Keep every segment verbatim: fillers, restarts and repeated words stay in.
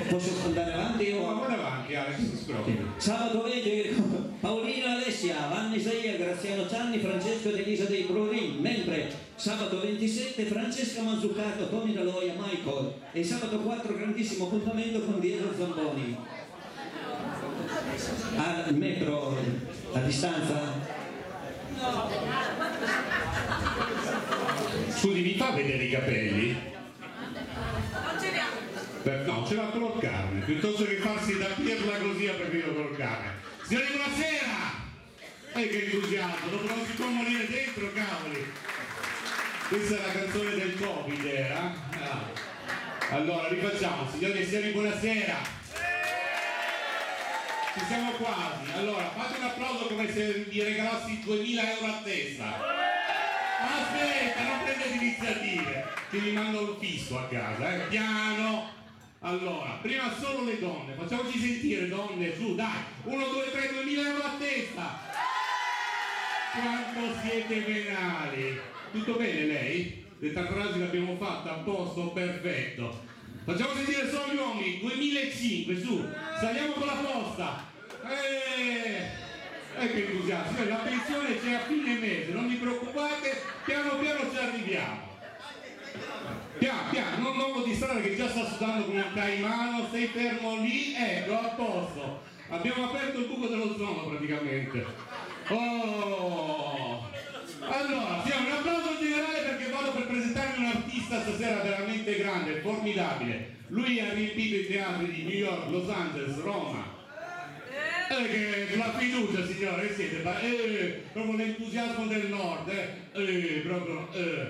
Posso andare avanti? O... Andare avanti, Alex, okay. Sabato vede Paolino Alessia, Vanni Isaia, Graziano Cianni, Francesco De Elisa dei Bruni, mentre sabato ventisette Francesca Manzucato, Toni D'Aloia, Michael, e sabato quattro grandissimo appuntamento con Diego Zamboni. Al metro, a distanza? No. Scusi, mi fa vedere i capelli? Non ce li ha. Beh, no, ce l'ha con il carne, piuttosto che farsi da pirla così ha preferito con il carne. Signori, buonasera! E eh, che entusiasmo, non si può morire dentro, cavoli! Questa è la canzone del Covid, era? Ah. Allora, rifacciamo, signori e signori, buonasera! Ci siamo quasi, allora fate un applauso come se vi regalassi duemila euro a testa. Aspetta, non prendete iniziative, ti rimando un fisso a casa, eh? Piano. Allora, prima solo le donne, facciamoci sentire donne, su, dai, uno, due, tre, duemila euro a testa. Quanto siete venali. Tutto bene lei? Le tamponaggi l'abbiamo fatta a posto, perfetto. Facciamo sentire solo gli uomini, duemilacinque, su, saliamo con la posta. Eeeh, eh, che entusiasmo, la pensione c'è a fine mese, non vi preoccupate, piano piano ci arriviamo. Piano piano, non, non lo distrarre che già sta sudando come un caimano, stai fermo lì, ecco, a posto. Abbiamo aperto il buco dell'ozono praticamente. Oh! Allora, siamo un applauso generale perché vado per presentarvi un artista stasera veramente grande, formidabile. Lui ha riempito i teatri di New York, Los Angeles, Roma. Eh, che la fiducia, signore, siete eh, proprio l'entusiasmo del nord, eh, eh proprio. Eh.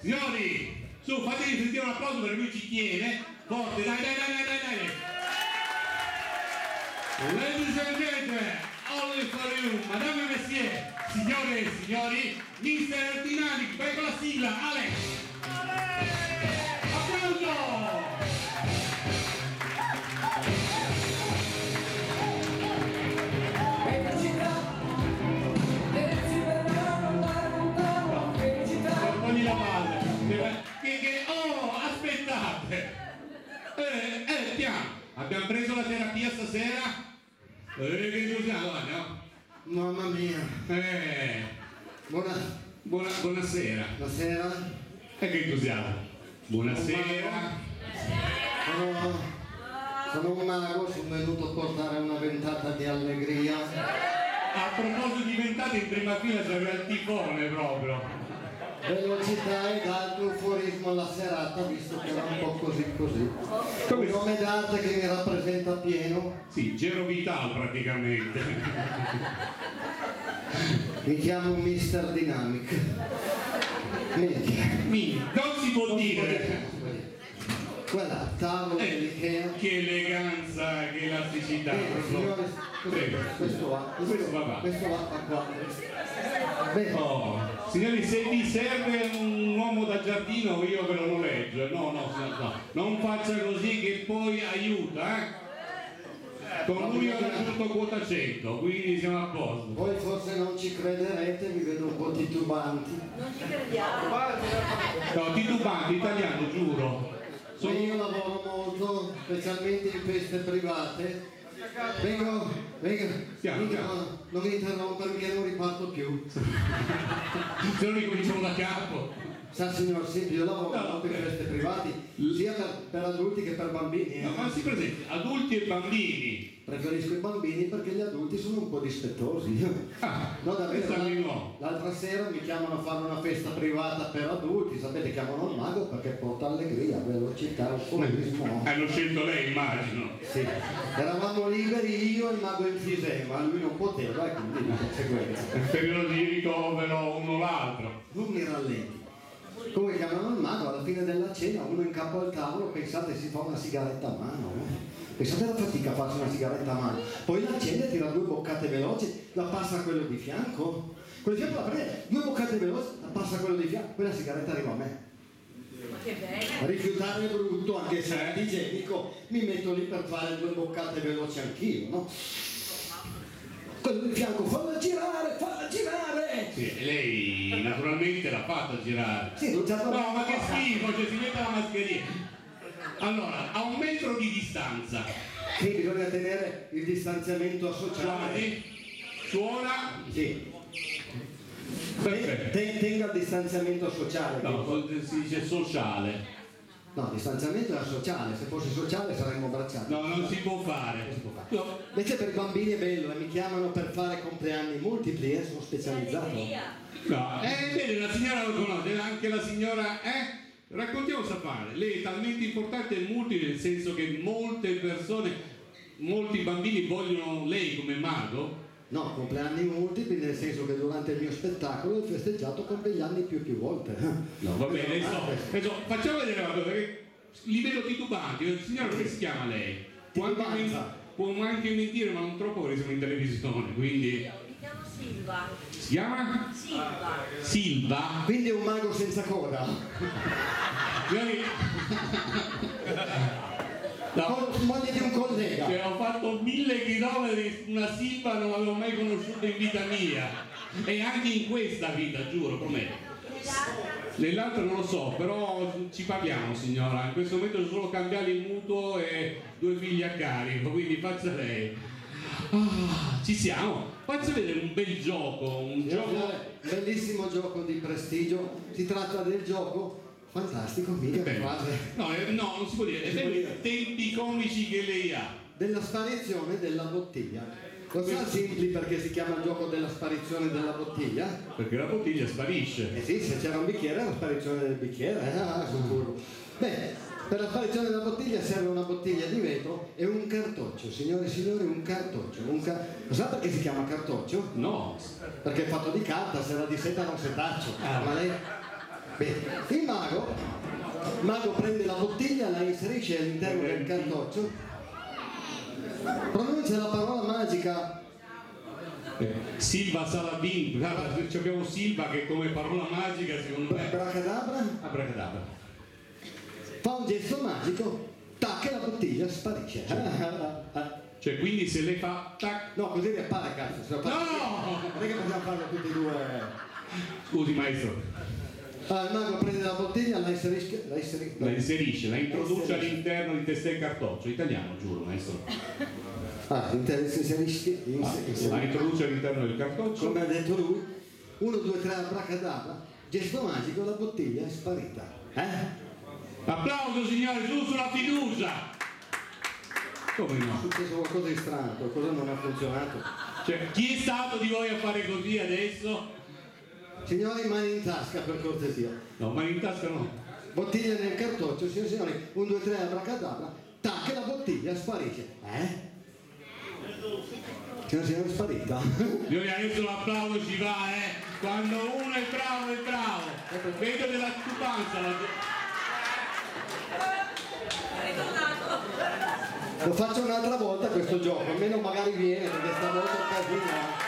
Signori, su, fatevi sentire un applauso perché lui ci tiene. Forte, dai, dai, dai, dai, dai. Ladies and gentlemen, all for you, madame e messieurs. Signore e signori, mister Dynamic, vai con la sigla, Alex! Applauso! Felicità, terzi per mano, lontano, felicità! Portogli la palla, che che, oh, aspettate! Eh, eh, piano, abbiamo preso la terapia stasera? Eh, che usiamo, no? Mamma mia, eh, buona, buona, buonasera. Buonasera. E eh, che entusiasmo. Buonasera. Sono, sono un mago, sono venuto a portare una ventata di allegria. A proposito di ventate, in prima fila c'era il tifone proprio. Velocità ed altro euforismo alla serata, visto che era un po' così così. Come, come d'arte che mi rappresenta pieno. Sì, Gero Vital praticamente. Mi chiamo mister Dynamic. Mi, non si può non dire. Guarda, tavolo eh, dell'Ikea. Che eleganza, che elasticità. Eh, signore, questo, questo va, questo, questo va, va. Questo va a quattro. Oh, signori, se vi serve un uomo da giardino io ve lo noleggio. No, no, no, non faccia così che poi aiuta, eh? Con lui ho raggiunto quota cento, quindi siamo a posto. Voi forse non ci crederete, vi vedo un po' titubanti. Non ci crediamo. No, titubanti, italiano, giuro. Sono... Io lavoro molto, specialmente in feste private. Vengo, vengo, siamo, vengo siamo. Non mi interrompermi che non riparto più. Se non ricominciamo da capo. Sa signor Silvio, io lavoro no, per feste private, sia per, per adulti che per bambini. No, ma si presenti, adulti e bambini. Preferisco i bambini perché gli adulti sono un po' dispettosi. Ah, no, davvero, l'altra sera mi chiamano a fare una festa privata per adulti, sapete, chiamano il mago perché porta allegria, velocità, euforismo. Hanno scelto lei, immagino. Sì, eravamo liberi io e il mago enfisema, lui non poteva e quindi di conseguenza. Periodo di ricovero uno o l'altro. Non mi rallenti. Come chiamano il mago, alla fine della cena uno in capo al tavolo, pensate, si fa una sigaretta a mano, eh? Pensate alla fatica a farsi una sigaretta a mano, poi l'accende, tira due boccate veloci, la passa a quello di fianco, quello di fianco la prende, due boccate veloci, la passa a quello di fianco, poi la sigaretta arriva a me. Che bello. Rifiutare è brutto, anche se è antigenico, mi metto lì per fare due boccate veloci anch'io, no? Quello di fianco, falla girare, falla girare! Sì, lei naturalmente l'ha fatta girare. Sì, non no, ma che schifo, cioè si mette la mascherina. Allora, a un metro di distanza. distanza. Sì, bisogna tenere il distanziamento sociale. Suona? Sì. Perfetto. Tenga il distanziamento sociale. No, si dice sociale. No, distanziamento era sociale, se fosse sociale saremmo abbracciati. No, non si può fare. Non si può fare. No. Invece per i bambini è bello, e mi chiamano per fare compleanni multipli, eh, sono specializzato. No, eh, vedi, la signora lo conosce, anche la signora, eh? Raccontiamo Sapane, lei è talmente importante e multiple, nel senso che molte persone, molti bambini vogliono lei come mago. No, compleanni multipli nel senso che durante il mio spettacolo ho festeggiato compleanni più più volte. No, va bene, adesso, adesso facciamo vedere una cosa, che livello titubanti, il signor che si chiama lei? Può anche, può anche mentire, ma non troppo, perché siamo in televisione, quindi... Mi chiamo Silva. Si chiama? Silva. Silva? Quindi è un mago senza coda. No. Moglie di un collega. Cioè, ho fatto mille chilometri, una Silva non l'avevo mai conosciuta in vita mia, e anche in questa vita, giuro, prometto. Nell'altro non lo so, però ci parliamo, signora. In questo momento sono solo cambiali in mutuo e due figli a carico, quindi faccia lei. Ah, ci siamo. Faccia vedere un bel gioco, un sì, gioco bellissimo, gioco di prestigio. Si tratta del gioco fantastico, mica quasi. No, eh, no, non si può dire, è i tempi comici che lei ha. Della sparizione della bottiglia. Cosa simpli perché si chiama il gioco della sparizione della bottiglia? Perché la bottiglia sparisce. Eh sì, se c'era un bicchiere, la sparizione del bicchiere, eh, ah, sicuro. Beh, per la sparizione della bottiglia serve una bottiglia di vetro e un cartoccio, signore e signori, un cartoccio. Un car... Sapete perché si chiama cartoccio? No. Perché è fatto di carta, se era di seta non setaccio. Ah, ma lei... Beh, il mago, il mago prende la bottiglia, la inserisce all'interno del cartoccio, pronuncia la parola magica. Eh, Silva Salabin, abbiamo Silva che come parola magica secondo me... Abracadabra? Abracadabra. Fa un gesto magico, tac, e la bottiglia sparisce. Cioè. Cioè, quindi se lei fa tac... No, così riappare, cazzo. Se appare, no! Non è che possiamo farlo tutti e due... Scusi, maestro. Ah, il mago prende la bottiglia, la inserisce, la inserisce, la, inserisce, la introduce inserisce. All'interno di testa e cartoccio, italiano giuro maestro. Ah, inserisce, inserisce, inserisce. La introduce all'interno del cartoccio. Come ha detto lui, uno, due, tre, abracadabra, gesto magico, la bottiglia è sparita. Eh? Applauso signore, giù sulla fiducia! Come no? È successo qualcosa di strano, qualcosa non ha funzionato. Cioè, chi è stato di voi a fare così adesso? Signori, mani in tasca per cortesia. No, mani in tasca no. Bottiglia nel cartoccio, signori, signori, uno, due, tre, abracadabra, tac, la bottiglia sparisce. Eh? Signori, signori, è sparita. Signori, adesso l'applauso ci va, eh. Quando uno è bravo, è bravo. Vedo della stupanza. La... Lo faccio un'altra volta questo gioco, almeno magari viene, perché stavolta è casino.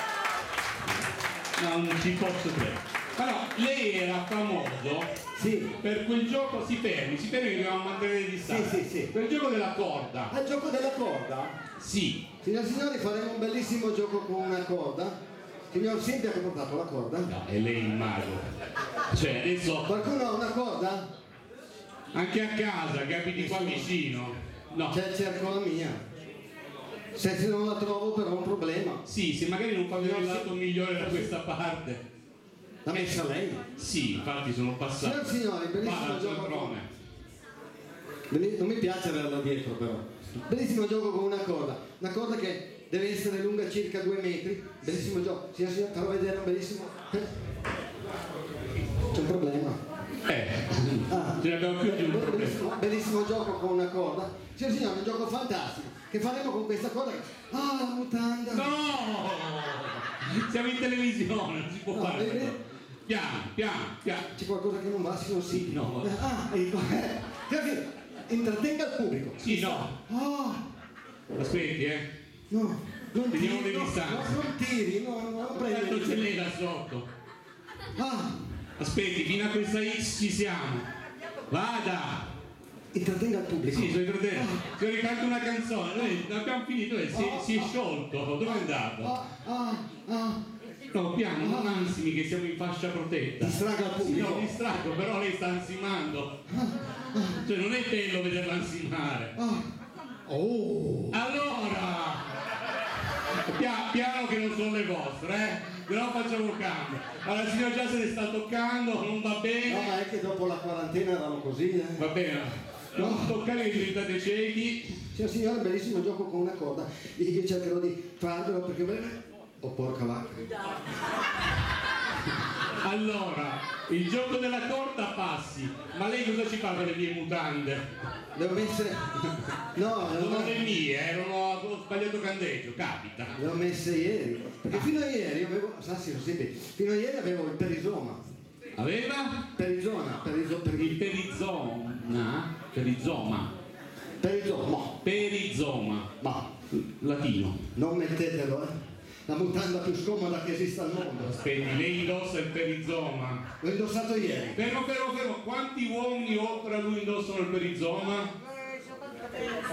No, non ci posso credere. Allora, lei era famoso sì. Per quel gioco, si fermi, si fermi che dobbiamo mantenere le distanze. Sì, sì, sì. Per il gioco della corda. Al gioco della corda? Sì. Signori e signori, faremo un bellissimo gioco con una corda. Signor Silvia, che ha portato la corda? No, è lei il mago. Cioè, adesso... Qualcuno ha una corda? Anche a casa, che abiti qua vicino. No. C'è, cerco la mia. Se non la trovo però è un problema. Sì, se magari non fa vedere il lato migliore da questa parte. L'ha messa lei? Sì, infatti sono passato. Signori, bellissimo gioco. Non mi piace averla dietro però. Bellissimo gioco con una corda. Una corda che deve essere lunga circa due metri. Bellissimo gioco. Signor signor, farò vedere un bellissimo... C'è un problema. Eh, ah. Ce ne abbiamo più di un problema. Bellissimo, bellissimo gioco con una corda. Signor signore, un gioco fantastico. Che faremo con questa cosa? Ah, la mutanda! No! Siamo in televisione, non si può no, fare. Piano, piano, piano. Pian. C'è qualcosa che non va, signor sì. No. Ah, ecco. Intrattenga il pubblico. Sì, no. Oh. Aspetti, eh. No. Non tiri, no, non tiri, no, non no, prendi. Tanto ce l'è da sotto. Ah. Aspetti, fino a questa X ci siamo. Vada! Intrattenga il pubblico. Sì, sono intrattenga. Ti ho ricantato una canzone, noi abbiamo finito, eh, si, oh, si è sciolto, oh, dove è andato? Oh, oh, oh. No, piano, non ansimi che siamo in fascia protetta. Distraga il pubblico. Sì, no, distraggo, però lei sta ansimando. Oh, oh. Cioè non è bello vederla ansimare. Oh, Oh. Allora, pia piano che non sono le vostre, eh? Però facciamo un cambio. Allora, il signor già se ne sta toccando, non va bene. No, ma è che dopo la quarantena erano così, eh? Va bene. Non toccare i risultati ciechi. C'è un signore bellissimo, gioco con una corda. Io cercherò di farlo perché bene. Oh, porca vacca. Allora, il gioco della corda passi. Ma lei cosa ci fa per le mie mutande? Le ho messe. No, le ho messe. Non le mie, eh, ho sbagliato candeggio, capita. Le ho messe ieri. Perché fino a ieri avevo. Sassi, lo senti? Fino a ieri avevo il perizoma. Aveva? Perizoma, perizoma, per... il perizoma, perizoma, perizoma, perizoma, ma latino. Non mettetelo, eh. La mutanda più scomoda che esista al mondo. Aspetti, lei indossa il perizoma. L'ho indossato ieri. Però, però, però, quanti uomini oltre a lui indossano il perizoma?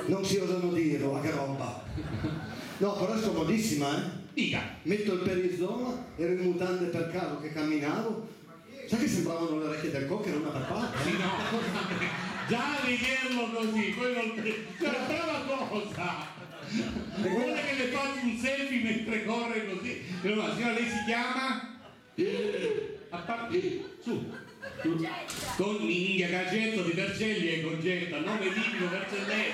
Non si osano dirlo, ma che roba. No, però è scomodissima, eh. Dica. Metto il perizoma, ero in mutande per caso che camminavo. Sai che sembravano le orecchie del cocco, era una papata? Sì, no, già di dirlo così, poi non c'era una cosa. E vuole che le faccia un selfie mentre corre così. Allora, signora, lei si chiama? A parte, su. Con India, Cagetto di Vercelli e Concetta, nome tipico vercellese.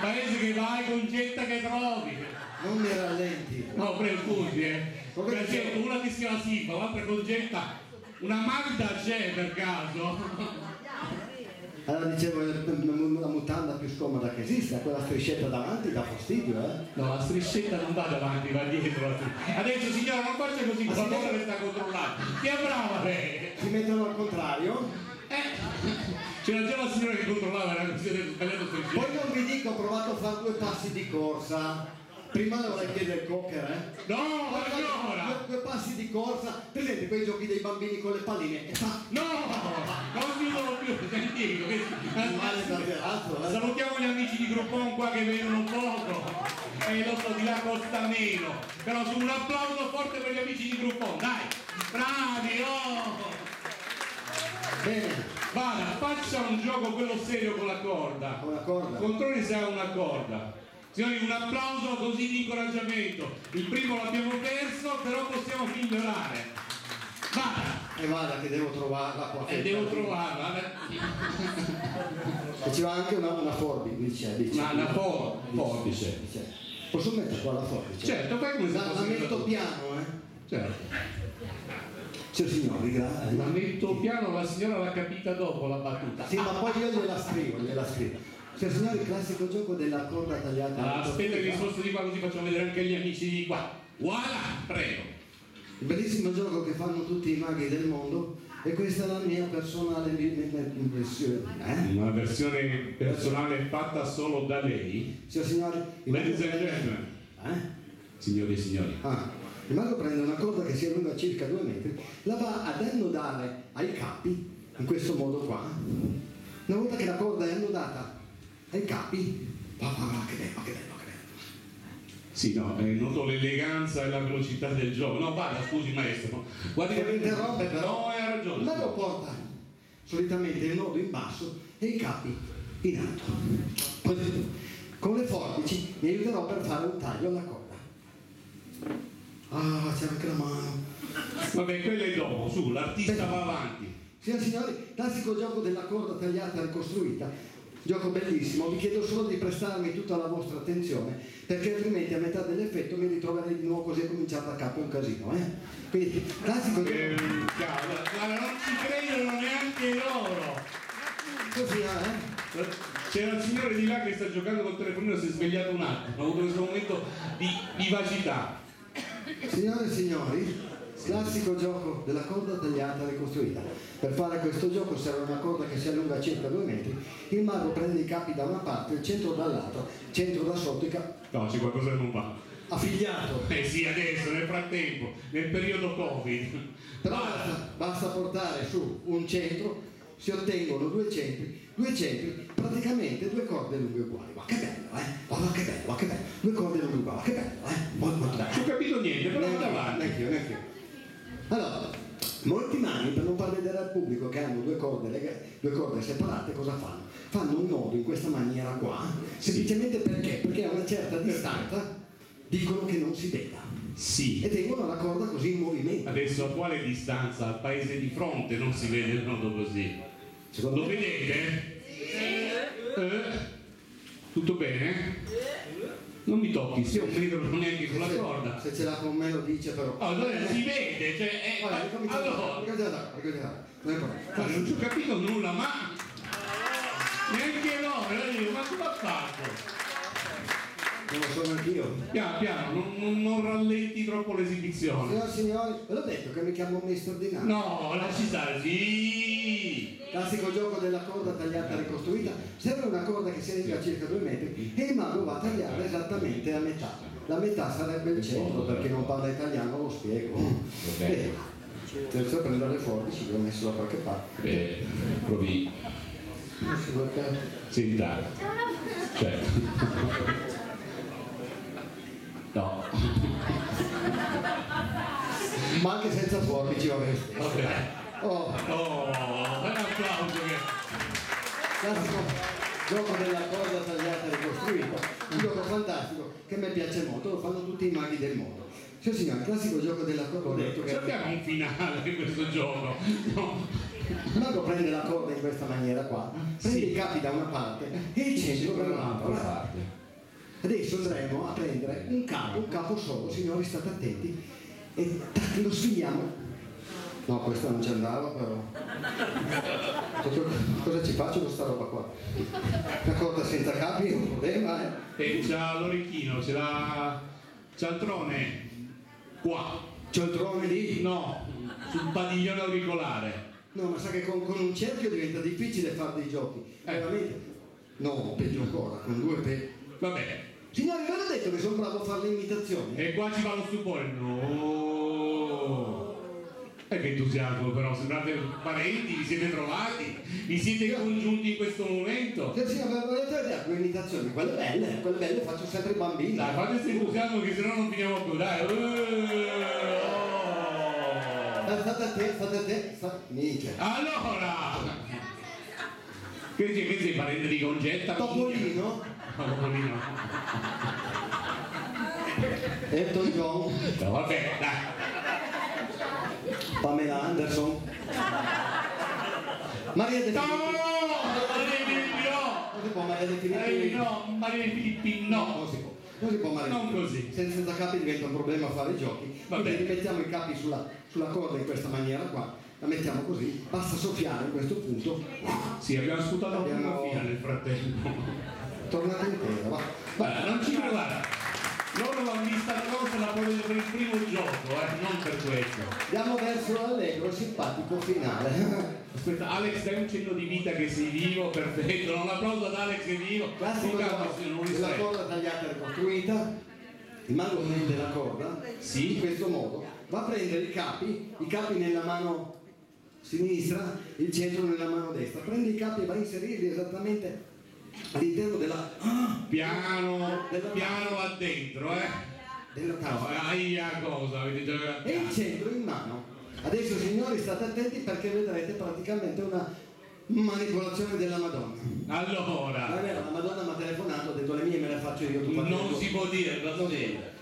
Paese che vai, Concetta che trovi. Non mi rallenti. No, prego, scusi, eh. Cagetto, una che si chiama Silva, l'altra Concetta. Una Magda c'è per caso? Allora dicevo, la mutanda più scomoda che esista, quella striscetta davanti dà fastidio, eh? No, la striscetta non va davanti, va dietro. Adesso signora, non faccia così, ma qualcosa mette... che sta controllando. Ti brava lei! Si mettono al contrario? Eh! C'era già la signora che controllava, era così, adesso sbagliato striscetta. Poi non vi dico, ho provato a fare due passi di corsa. Prima le orecchie del cocker, eh? No, allora! Due passi di corsa, presente quei giochi dei bambini con le palline e fa... No! Non si usano più, senti, che... Male, salutiamo gli amici di Groupon qua che vedono poco e lo so di là costa meno. Però su un applauso forte per gli amici di Groupon, dai! Bravi, oh! Bene! Vada, faccia un gioco quello serio con la corda. Con la corda? Controlli se ha una corda. Signori, un applauso così di incoraggiamento. Il primo l'abbiamo perso, però possiamo migliorare. Vada! E vada che devo trovarla qua. E devo trovarla. E ci va anche una, una forbice. Dice. Ma una for forbice. Dice. Posso mettere qua la forbice? Certo, fai come se la metto piano, eh? Certo. Cioè, signori, grazie. La metto piano, la signora l'ha capita dopo la battuta. Sì, ma poi io gliela scrivo, gliela scrivo. Cioè, signore, il classico gioco della corda tagliata. Allora, aspetta che sposto di qua così facciamo vedere anche gli amici di qua. Voilà, prego. Il bellissimo gioco che fanno tutti i maghi del mondo e questa è la mia personale impressione. Eh? Una versione personale fatta solo da lei? Sì, signore. Ladies and gentlemen. Eh? Signori e signori. Ah, il mago prende una corda che sia lunga circa due metri, la va ad annodare ai capi, in questo modo qua. Una volta che la corda è annodata, e capi? Ma che bello, che bello, che bello. Sì, no, eh, noto l'eleganza e la velocità del gioco. No, vada, scusi maestro. Guardi che mi interrompe però. No, hai ragione. Ma lo porta solitamente il nodo in basso e i capi in alto. Con le forbici mi aiuterò per fare un taglio alla corda. Ah, c'è anche la mano. Vabbè, quello è dopo, su, l'artista Beh, va avanti. Signori, signori, classico gioco della corda tagliata e ricostruita. Gioco bellissimo, vi chiedo solo di prestarmi tutta la vostra attenzione perché altrimenti a metà dell'effetto mi ritroverei di nuovo così a cominciare da capo, un casino, eh? Quindi, classico gioco. Eh, non ci credono neanche loro! Così, eh? C'era il signore di là che sta giocando col telefonino e si è svegliato un attimo, ha avuto questo momento di vivacità. Signore e signori, classico gioco della corda tagliata e ricostruita. Per fare questo gioco serve una corda che sia lunga circa due metri. Il mago prende i capi da una parte, il centro dall'altra, il centro da sotto e capi. No, c'è qualcosa che non va. Affiliato. Eh sì, adesso, nel frattempo, nel periodo Covid. Però basta, basta portare su un centro, si ottengono due centri, due centri, praticamente due corde lunghe uguali. Ma che bello, eh? Ma che bello, ma che bello. Due corde lunghe uguali, ma che bello, eh? Molto, molto bello. Non ho capito niente, però vado avanti. Neanche io, neanche io. Allora, Molti mani, per non far vedere al pubblico che hanno due corde, legate, due corde separate, cosa fanno? Fanno un nodo in questa maniera qua, semplicemente perché? Perché a una certa distanza dicono che non si veda. Sì. E tengono la corda così in movimento. Adesso a quale distanza? Al paese di fronte non si vede il nodo così. Secondo Lo me... vedete? Sì. Eh? Tutto bene? Non mi tocchi, se non mi tocco neanche con la corda. Se ce l'ha con me lo dice però. Allora eh, si vede, cioè... Eh, allora, allora. Ricominciamo, ricominciamo. Non ci ho capito nulla, ma... Neanche loro, ma come ha fatto? Non lo so anch'io. Piano, piano, non, non, non rallenti troppo l'esibizione. Signor signori, ve l'ho detto che mi chiamo mister Dynamic. No, lasci stare, sì! Classico gioco della corda tagliata e ricostruita. Serve una corda che si allarga circa due metri e il mago va a tagliare esattamente la metà. La metà sarebbe il centro, perché non parla italiano, lo spiego. Beh, senza prendere fuori, ci ho messo da qualche parte. Beh, provi. Senta. Certo. No. Ma anche senza forbici va bene. Oh, un applauso che... Classico gioco della corda tagliata e ricostruita, un gioco fantastico che a me piace molto, lo fanno tutti i maghi del mondo. Cioè signore, classico gioco della corda, ho detto che... Abbiamo un finale di questo gioco, no? Il mago prende la corda in questa maniera qua, prende i capi da una parte e il centro per un'altra parte. Adesso andremo a prendere un capo, un capo solo, signori state attenti, e tac, lo sfidiamo. No, questo non ci andava però. Cosa ci faccio con sta roba qua? Una corda senza capi è un problema, eh? E c'ha l'orecchino, c'è la... c'ha il trone qua. C'ho il trone lì? No, sul padiglione auricolare. No, ma sa che con, con un cerchio diventa difficile fare dei giochi. Eh, veramente? No, peggio ancora, con due pe... Va bene. Signori, ve l'ho detto che sono bravo a fare le imitazioni. E qua ci va lo stupore. No. E che entusiasmo però, sembrate parenti, vi siete trovati, vi siete io... congiunti in questo momento. Sì, sì, ma volete vedere quelle imitazioni? Quelle belle, quelle belle faccio sempre i bambini. Dai, fate questo entusiasmo che sennò non finiamo più, dai. Oh. Dai, state a te, state a te, state... Mica. Allora! Che sei, che sei parente di Concetta? Topolino? Elton John, no, va bene, dai. Pamela Anderson, Maria De Filippi, no, Maria De Filippi, no, Maria De Filippi, no, non si può, non si può Maria non così, senza capi diventa un problema fare i giochi, quindi mettiamo i capi sulla, sulla corda in questa maniera qua. La mettiamo così, basta soffiare a questo punto. Sì, abbiamo sputato abbiamo... una fila nel frattempo. Tornate in terra, va. Guarda, non ci provare. Loro l'hanno vista la cosa la vogliono per il primo gioco, eh, non per questo. Andiamo verso l'allegro, simpatico finale. Aspetta, Alex, dai un cenno di vita che sei vivo, perfetto. Non applauso ad Alex che è vivo. Classico della la corda tagliata e ricostruita. Il mago prende la corda, sì, in questo modo. Va a prendere i capi, i capi nella mano sinistra, il centro nella mano destra, prende i capi e va a inserirli esattamente all'interno della ah, piano della piano là dentro, eh della tavola. Aia cosa avete già... e il centro in mano. Adesso signori state attenti perché vedrete praticamente una manipolazione della Madonna. Allora la, vera, la Madonna mi ha telefonato, ha detto le mie me le faccio io, tu non tu. Si può dire, lo so dire.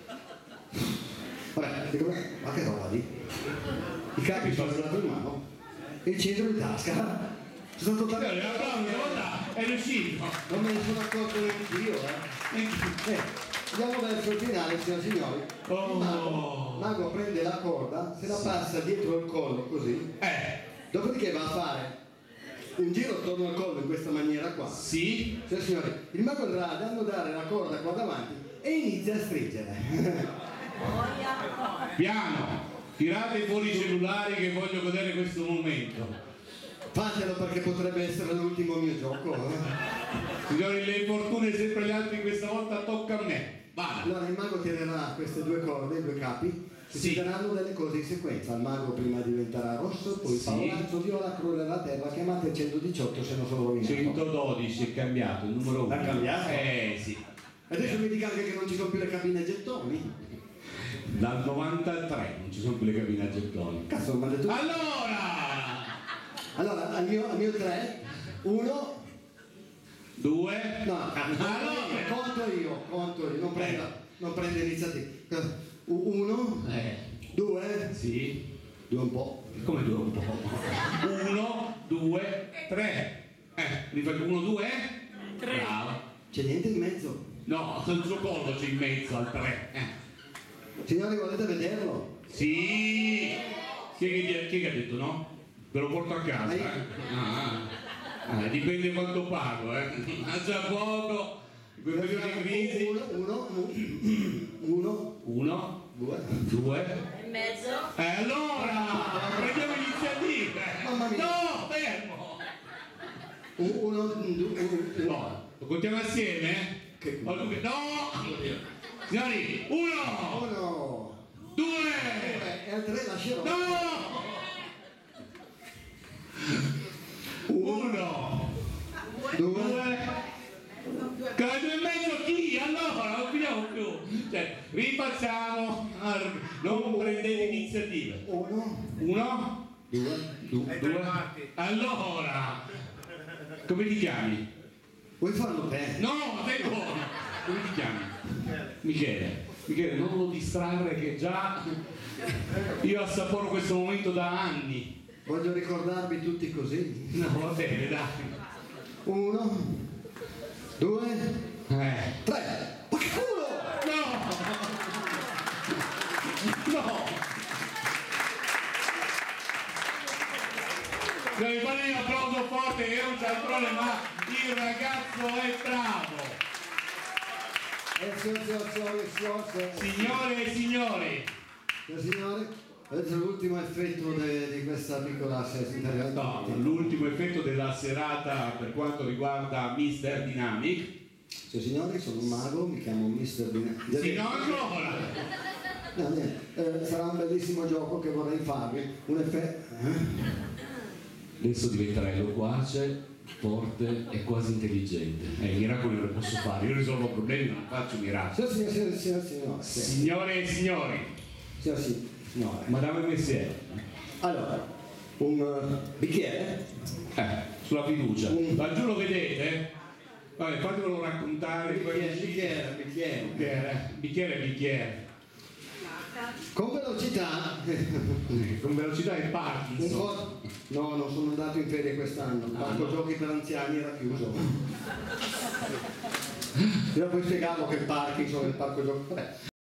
Vabbè, dico, ma che roba lì? I capi sono stato in mano. Il centro di tasca sono stato tagliato è riuscito, non me ne sono accorto neanche io, eh. eh andiamo verso il finale signori signori oh. il mago, mago prende la corda, se la passa dietro il collo così, eh dopodiché va a fare un giro attorno al collo in questa maniera qua, sì cioè, signori il mago andrà ad annodare la corda qua davanti e inizia a stringere. Piano. Tirate fuori i cellulari che voglio godere questo momento. Fatelo perché potrebbe essere l'ultimo mio gioco. Eh? Signori, le fortune sempre agli altri, questa volta tocca a me. Vada. Allora il mago tirerà queste due corde, due capi, sì. Si daranno delle cose in sequenza. Il mago prima diventerà rosso, poi sì. Paolazzo viola, crollerà terra, chiamate centodiciotto se non sono rovinato. centododici è cambiato, il numero uno. L'ha cambiato? Eh sì. Adesso mi dica anche che non ci sono più le cabine gettoni. dal novantatré non ci sono più le cabine a gettoni. Cazzo, non manda tu. Allora! Allora, al mio, al mio tre, uno, due, no, allora conto io, conto io, non prenda, non prende iniziativa. Uno, eh. due, sì. Due un po'. Come due un po'? Uno, due, tre. Eh, mi faccio uno, due, tre. Bravo. C'è niente in mezzo? No, il suo collo c'è in mezzo al tre. Eh. Signori, volete vederlo? Sì. Chi è che ha detto no? Ve lo porto a casa. Eh? Ah, ah. Dipende quanto pago, eh. Mangia poco. Uno, uno, uno, uno, due, due. Mezzo. E eh, allora prendiamo l'iniziativa. Mamma mia. No, fermo. Uno, due, no. Lo contiamo assieme? Che no. Signori, uno. Uno. Due. due. E al tre lascerò. No. Uno. Due. due. Cade in mezzo chi? Allora non finiamo più. Cioè, rifacciamo. Non prendete iniziative. Uno. Uno. Due. Due. due. Allora. Come ti chiami? Vuoi farlo te? No, te no. Come ti chiami? Michele. Michele, non lo distrarre che già io assaporo questo momento da anni. Voglio ricordarvi tutti così. No, va bene, dai. Uno. Due, eh. tre, ma che culo! No! No! Devi fare un applauso forte, è un cialtrone, ma il ragazzo è bravo! Signore e signori! Signore, questo è l'ultimo effetto de, di questa piccola serata. No, l'ultimo effetto della serata per quanto riguarda mister Dynamic. Cioè, signori, sono un mago, mi chiamo mister Dynamic. Sì, no, ancora! No, niente, eh, sarà un bellissimo gioco che vorrei farvi. Un effetto... Eh? Adesso diventerai loquace, forte e quasi intelligente. Eh, miracoli non lo posso fare, io risolvo problemi, non faccio miracoli. Signore, signore, signore, signore. Signore e signori. Signore, sì. No, madame e messiere. Allora, un uh, bicchiere? Eh, sulla fiducia. Un... laggiù lo vedete? Vabbè, fatemelo raccontare. Bicchiere, bicchiere, bicchiere. Bicchiere, bicchiere, bicchiere. Con velocità. Con velocità e parti. Un po'... No, non sono andato in ferie quest'anno. Quanto ah, no. Giochi per anziani era chiuso. Io poi spiegavo che il parking sono il parco giochi.